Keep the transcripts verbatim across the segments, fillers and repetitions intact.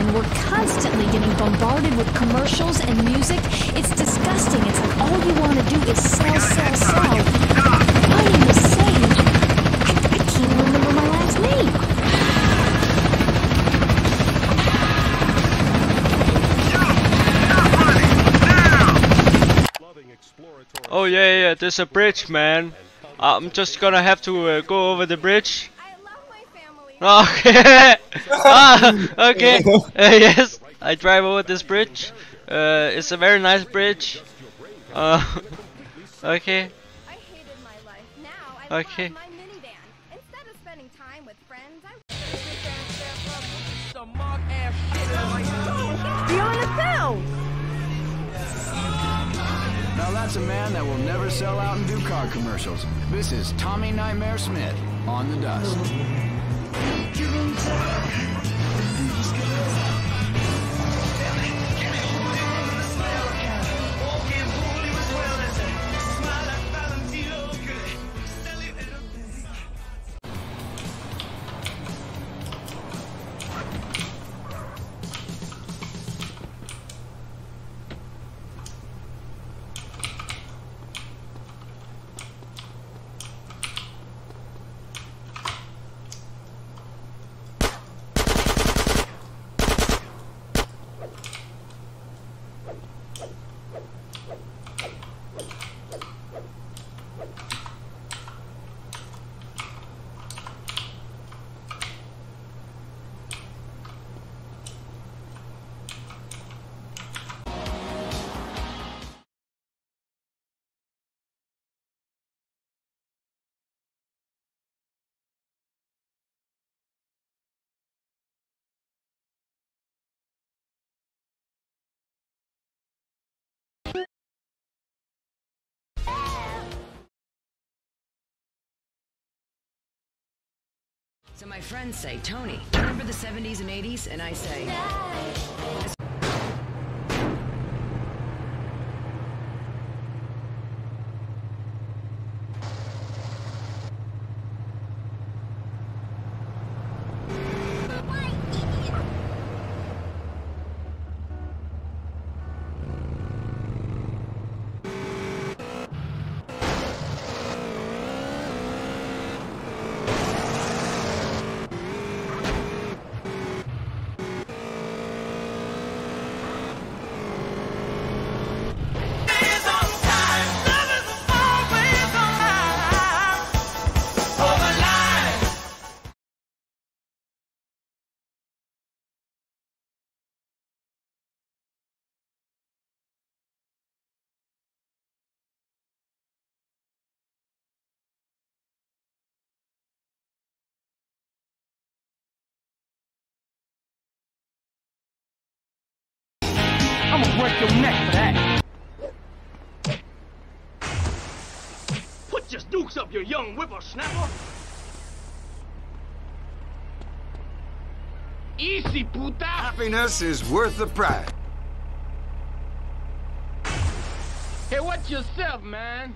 in, we're constantly getting bombarded with commercials and music. It's disgusting. It's like all you want to do is sell, sell, sell. My name is Sage. I, I can't remember my last name. Oh yeah, yeah, there's a bridge, man. I'm just gonna have to uh, go over the bridge. Okay. ah, okay. Uh, yes, I drive over this bridge. Uh, it's a very nice bridge. Uh, okay. Okay. Now that's a man that will never sell out and do car commercials. This is Tommy Nightmare Smith on the Dust. So my friends say, Tony, remember the seventies and eighties? And I say... No. I'm gonna break your neck for that. Put your stukes up, you young whippersnapper. Easy, puta. Happiness is worth the price. Hey, watch yourself, man.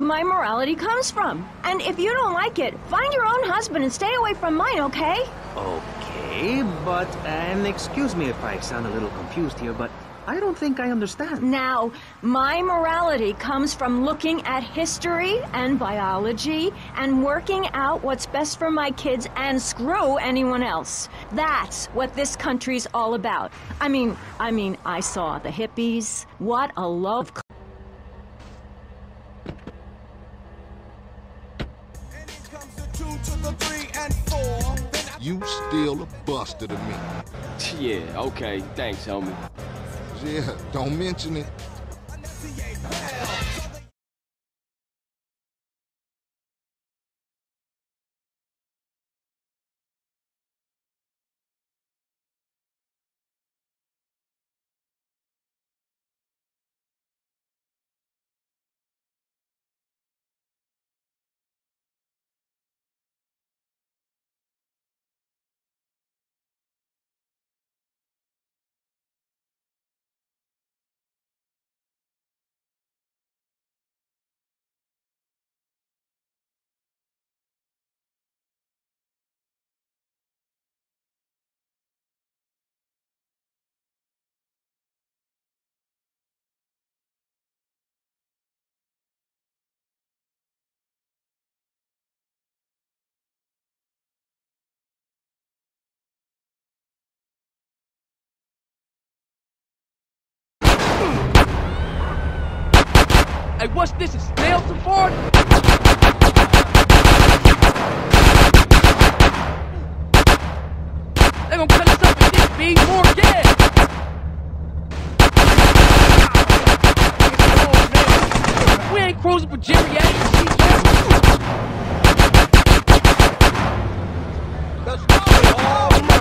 My morality comes from. And if you don't like it, find your own husband and stay away from mine, okay? Okay, but, and excuse me if I sound a little confused here, but I don't think I understand. Now, my morality comes from looking at history and biology and working out what's best for my kids and screw anyone else. That's what this country's all about. I mean, I mean, I saw the hippies. What a love... to the three and four. You still a buster to me. Yeah, okay, thanks, homie. Yeah, don't mention it. Hey, what's this? Is Snail Support? They're gonna cut us up with this being more dead! We ain't cruising for Jerry Atkins. Let's go! Oh, man.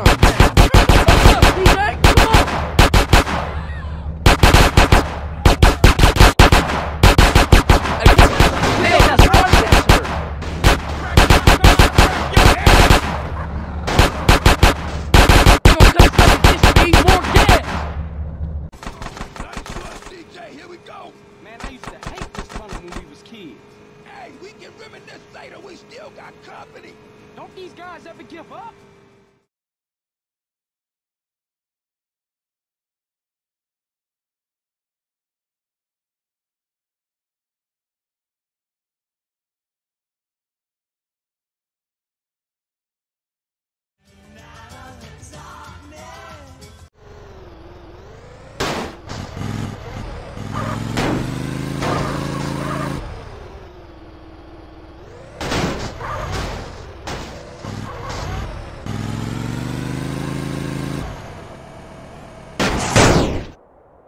What's up, D J?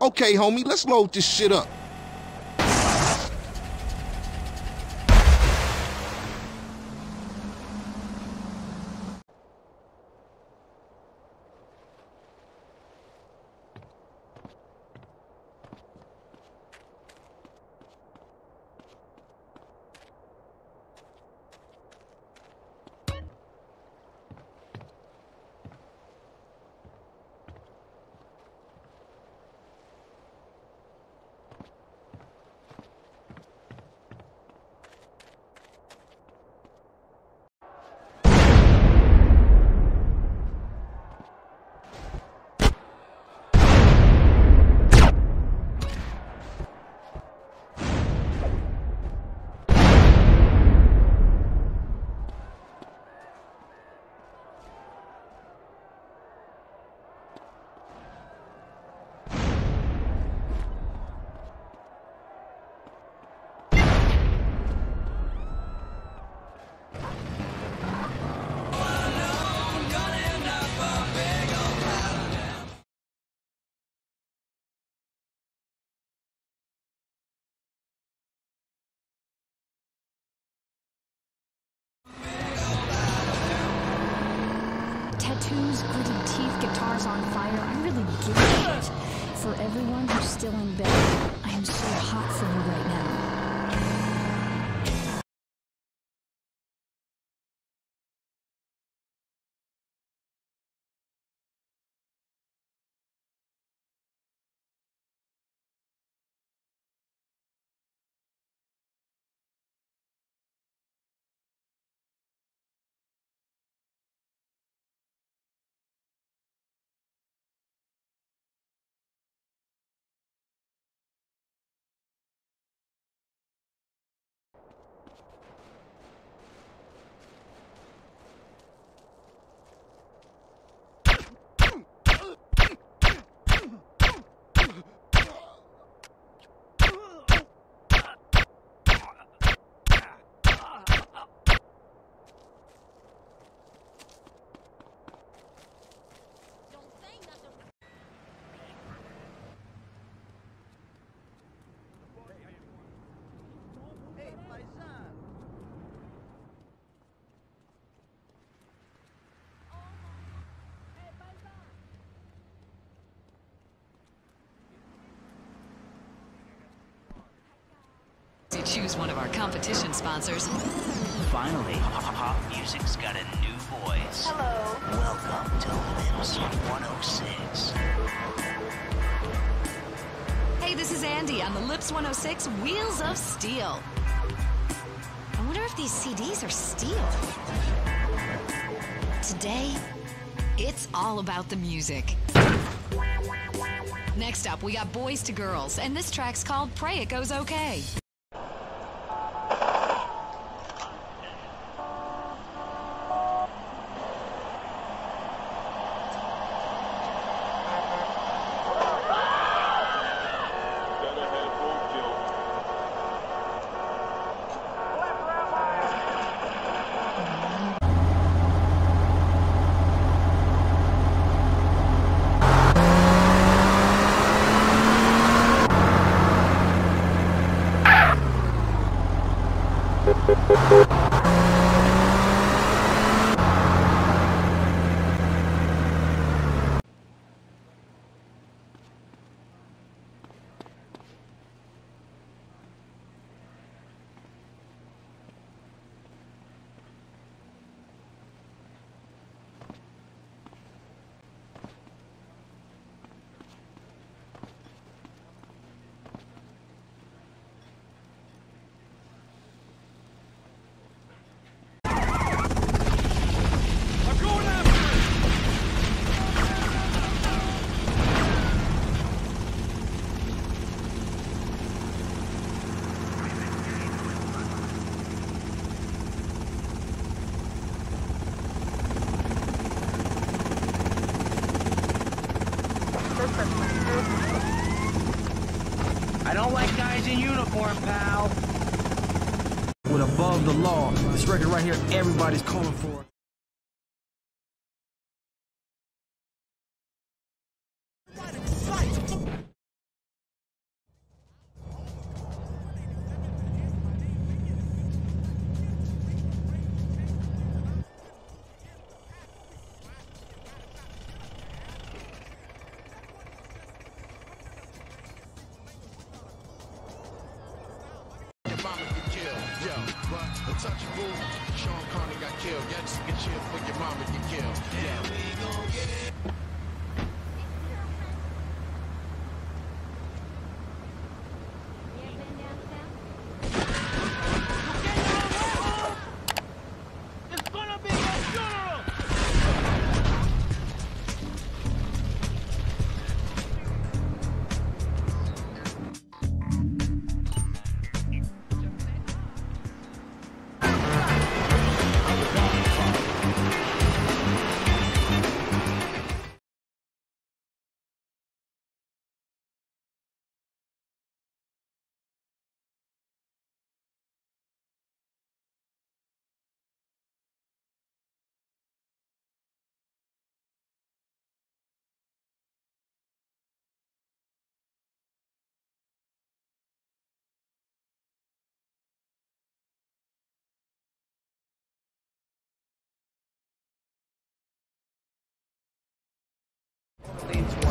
Okay, homie, let's load this shit up. Tattoos, gritted teeth, guitars on fire. I really give a shit. For everyone who's still in bed, I am so hot for you right now. choose one of our competition sponsors. Finally, pop music's got a new voice. Hello. Welcome to Lips one oh six. Hey, this is Andy on the Lips one oh six Wheels of Steel. I wonder if these C Ds are steel. Today, it's all about the music. Next up, we got Boys to Girls, and this track's called Pray It Goes Okay. I don't like guys in uniform, pal. With Above the Law, this record right here, everybody's calling for. Untouchable, Sean Connery got killed. Y'all just get chill for your mama get killed. Yeah, we gon' get it. Thank you.